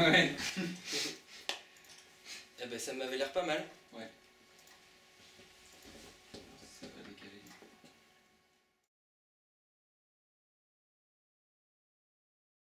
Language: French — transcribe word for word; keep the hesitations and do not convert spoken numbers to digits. Ouais. Eh ben ça m'avait l'air pas mal. Ouais.